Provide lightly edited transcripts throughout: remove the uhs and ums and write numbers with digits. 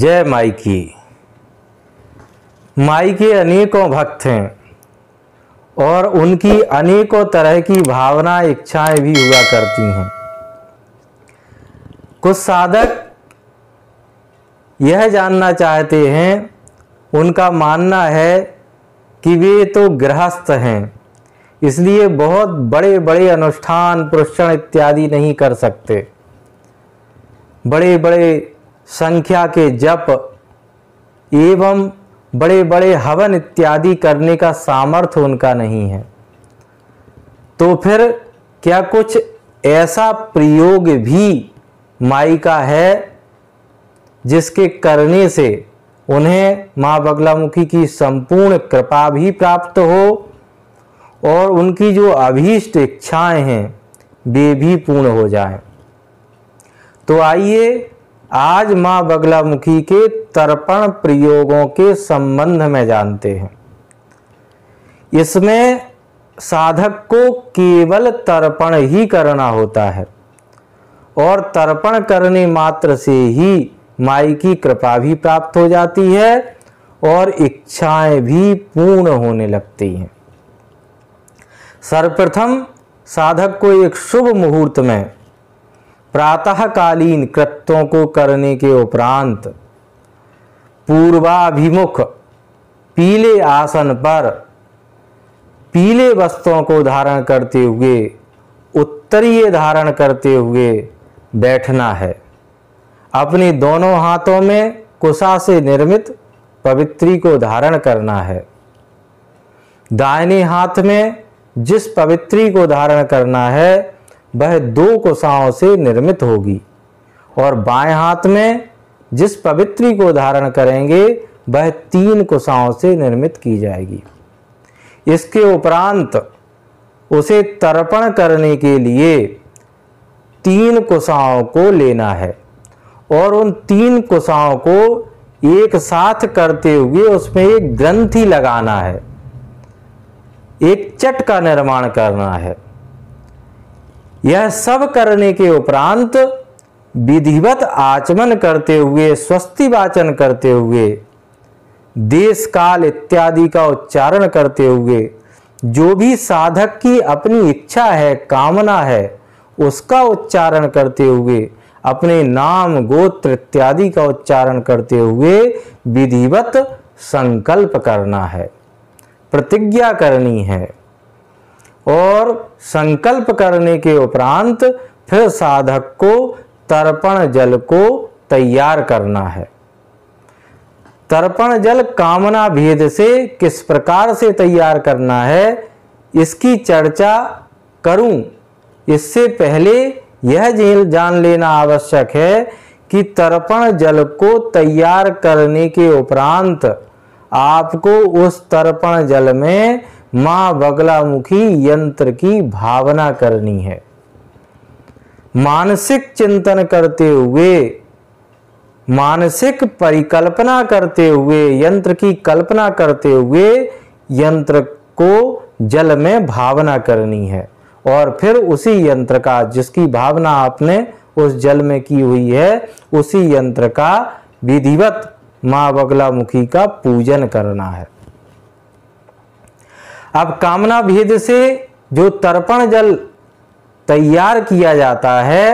जय माई की। माई के अनेकों भक्त हैं और उनकी अनेकों तरह की भावना इच्छाएं भी हुआ करती हैं। कुछ साधक यह जानना चाहते हैं, उनका मानना है कि वे तो गृहस्थ हैं, इसलिए बहुत बड़े बड़े अनुष्ठान प्रवचन इत्यादि नहीं कर सकते, बड़े बड़े संख्या के जप एवं बड़े बड़े हवन इत्यादि करने का सामर्थ्य उनका नहीं है। तो फिर क्या कुछ ऐसा प्रयोग भी माई का है जिसके करने से उन्हें माँ बगलामुखी की संपूर्ण कृपा भी प्राप्त हो और उनकी जो अभीष्ट इच्छाएं हैं वे भी पूर्ण हो जाएं। तो आइए आज माँ बगलामुखी के तर्पण प्रयोगों के संबंध में जानते हैं। इसमें साधक को केवल तर्पण ही करना होता है और तर्पण करने मात्र से ही माई की कृपा भी प्राप्त हो जाती है और इच्छाएं भी पूर्ण होने लगती हैं। सर्वप्रथम साधक को एक शुभ मुहूर्त में प्रातःकालीन कृत्यों को करने के उपरांत पूर्वाभिमुख पीले आसन पर पीले वस्त्रों को धारण करते हुए उत्तरीय धारण करते हुए बैठना है। अपने दोनों हाथों में कुशा से निर्मित पवित्री को धारण करना है। दाहिने हाथ में जिस पवित्री को धारण करना है वह दो कुशाओं से निर्मित होगी और बाएं हाथ में जिस पवित्री को धारण करेंगे वह तीन कुशाओं से निर्मित की जाएगी। इसके उपरांत उसे तर्पण करने के लिए तीन कुशाओं को लेना है और उन तीन कुशाओं को एक साथ करते हुए उसमें एक ग्रंथि लगाना है, एक चट का निर्माण करना है। यह सब करने के उपरांत विधिवत आचमन करते हुए स्वस्ति वाचन करते हुए देश काल इत्यादि का उच्चारण करते हुए जो भी साधक की अपनी इच्छा है, कामना है, उसका उच्चारण करते हुए अपने नाम गोत्र इत्यादि का उच्चारण करते हुए विधिवत संकल्प करना है, प्रतिज्ञा करनी है। और संकल्प करने के उपरांत फिर साधक को तर्पण जल को तैयार करना है। तर्पण जल कामना भेद से किस प्रकार से तैयार करना है इसकी चर्चा करूं, इससे पहले यह जान लेना आवश्यक है कि तर्पण जल को तैयार करने के उपरांत आपको उस तर्पण जल में माँ बगलामुखी यंत्र की भावना करनी है। मानसिक चिंतन करते हुए, मानसिक परिकल्पना करते हुए, यंत्र की कल्पना करते हुए यंत्र को जल में भावना करनी है और फिर उसी यंत्र का, जिसकी भावना आपने उस जल में की हुई है, उसी यंत्र का विधिवत माँ बगलामुखी का पूजन करना है। अब कामना भेद से जो तर्पण जल तैयार किया जाता है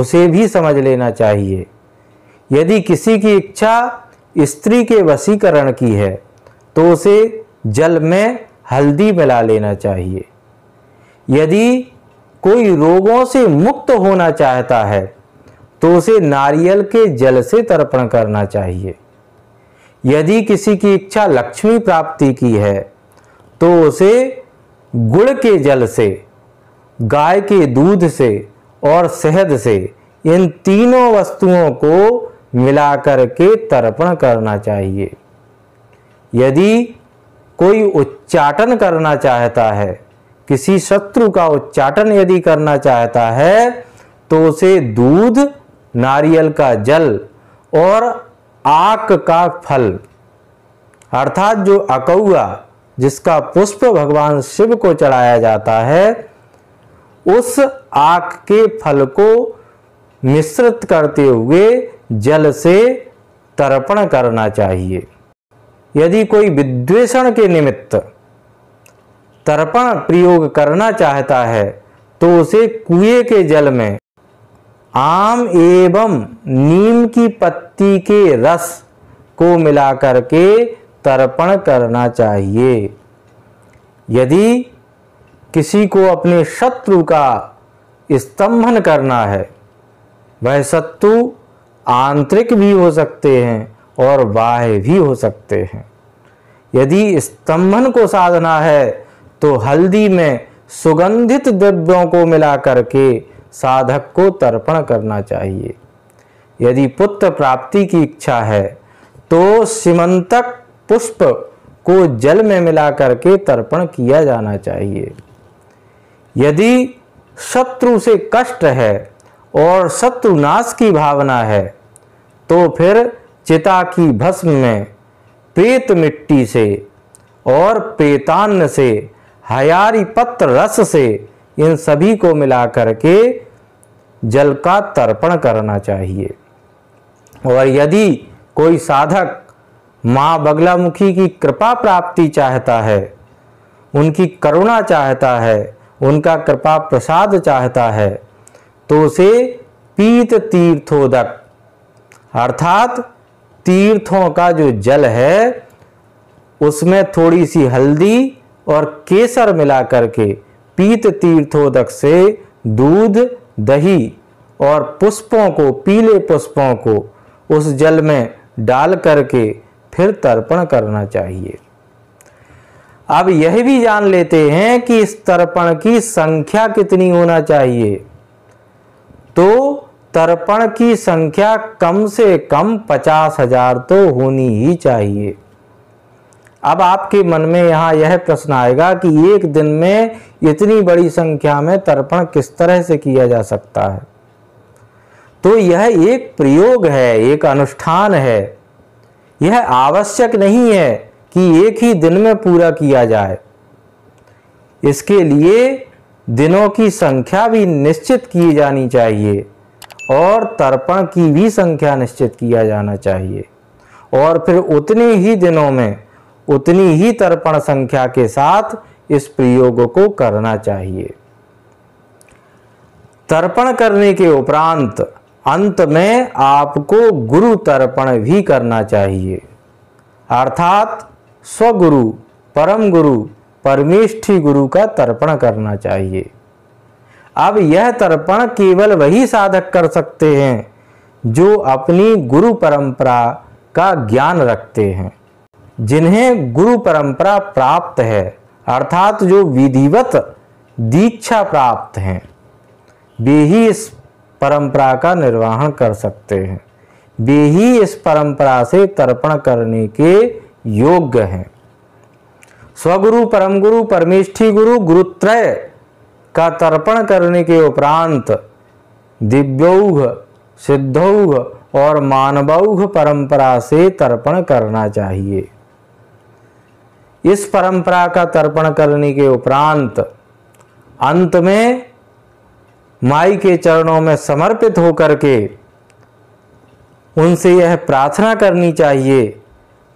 उसे भी समझ लेना चाहिए। यदि किसी की इच्छा स्त्री के वशीकरण की है तो उसे जल में हल्दी मिला लेना चाहिए। यदि कोई रोगों से मुक्त होना चाहता है तो उसे नारियल के जल से तर्पण करना चाहिए। यदि किसी की इच्छा लक्ष्मी प्राप्ति की है तो उसे गुड़ के जल से, गाय के दूध से और शहद से, इन तीनों वस्तुओं को मिलाकर के तर्पण करना चाहिए। यदि कोई उच्चाटन करना चाहता है, किसी शत्रु का उच्चाटन यदि करना चाहता है तो उसे दूध, नारियल का जल और आक का फल अर्थात जो अकौआ जिसका पुष्प भगवान शिव को चढ़ाया जाता है, उस आक के फल को मिश्रित करते हुए जल से तर्पण करना चाहिए। यदि कोई विद्वेषण के निमित्त तर्पण प्रयोग करना चाहता है तो उसे कुएं के जल में आम एवं नीम की पत्ती के रस को मिलाकर के तर्पण करना चाहिए। यदि किसी को अपने शत्रु का स्तंभन करना है, वह शत्रु आंतरिक भी हो सकते हैं और बाह्य भी हो सकते हैं। यदि स्तंभन को साधना है तो हल्दी में सुगंधित द्रव्यों को मिलाकर के साधक को तर्पण करना चाहिए। यदि पुत्र प्राप्ति की इच्छा है तो सीमंतक पुष्प को जल में मिलाकर के तर्पण किया जाना चाहिए। यदि शत्रु से कष्ट है और शत्रुनाश की भावना है तो फिर चिता की भस्म में प्रेत मिट्टी से और प्रेतान्न से हयारी पत्र रस से इन सभी को मिलाकर के जल का तर्पण करना चाहिए। और यदि कोई साधक माँ बगलामुखी की कृपा प्राप्ति चाहता है, उनकी करुणा चाहता है, उनका कृपा प्रसाद चाहता है तो उसे पीत तीर्थोदक अर्थात तीर्थों का जो जल है उसमें थोड़ी सी हल्दी और केसर मिला करके पीत तीर्थोदक से दूध, दही और पुष्पों को, पीले पुष्पों को उस जल में डाल करके फिर तर्पण करना चाहिए। अब यह भी जान लेते हैं कि इस तर्पण की संख्या कितनी होना चाहिए। तो तर्पण की संख्या कम से कम 50,000 तो होनी ही चाहिए। अब आपके मन में यहाँ यह प्रश्न आएगा कि एक दिन में इतनी बड़ी संख्या में तर्पण किस तरह से किया जा सकता है। तो यह एक प्रयोग है, एक अनुष्ठान है। यह आवश्यक नहीं है कि एक ही दिन में पूरा किया जाए। इसके लिए दिनों की संख्या भी निश्चित की जानी चाहिए और तर्पण की भी संख्या निश्चित किया जाना चाहिए और फिर उतने ही दिनों में उतनी ही तर्पण संख्या के साथ इस प्रयोग को करना चाहिए। तर्पण करने के उपरांत अंत में आपको गुरु तर्पण भी करना चाहिए, अर्थात स्वगुरु, परम गुरु, परमेष्ठी गुरु का तर्पण करना चाहिए। अब यह तर्पण केवल वही साधक कर सकते हैं जो अपनी गुरु परंपरा का ज्ञान रखते हैं, जिन्हें गुरु परंपरा प्राप्त है, अर्थात जो विधिवत दीक्षा प्राप्त हैं, वे ही इस परंपरा का निर्वहन कर सकते हैं, वे ही इस परंपरा से तर्पण करने के योग्य हैं। स्वगुरु, परम गुरु, परमेष्ठी गुरु, गुरुत्रय का तर्पण करने के उपरांत दिव्यौघ, सिद्धौघ और मानवौघ परंपरा से तर्पण करना चाहिए। इस परंपरा का तर्पण करने के उपरांत अंत में माई के चरणों में समर्पित होकर के उनसे यह प्रार्थना करनी चाहिए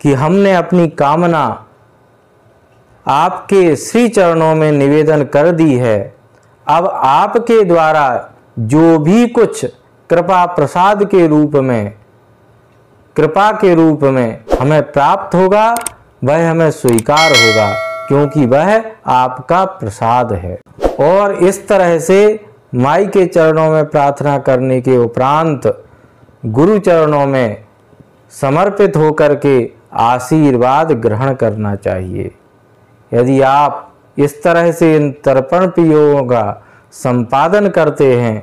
कि हमने अपनी कामना आपके श्री चरणों में निवेदन कर दी है, अब आपके द्वारा जो भी कुछ कृपा प्रसाद के रूप में, कृपा के रूप में हमें प्राप्त होगा वह हमें स्वीकार होगा, क्योंकि वह आपका प्रसाद है। और इस तरह से माई के चरणों में प्रार्थना करने के उपरांत गुरु चरणों में समर्पित होकर के आशीर्वाद ग्रहण करना चाहिए। यदि आप इस तरह से इन तर्पण प्रयोगों का संपादन करते हैं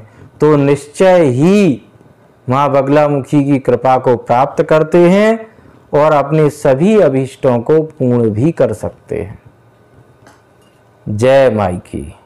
तो निश्चय ही माँ बगलामुखी की कृपा को प्राप्त करते हैं और अपने सभी अभीष्टों को पूर्ण भी कर सकते हैं। जय माई की।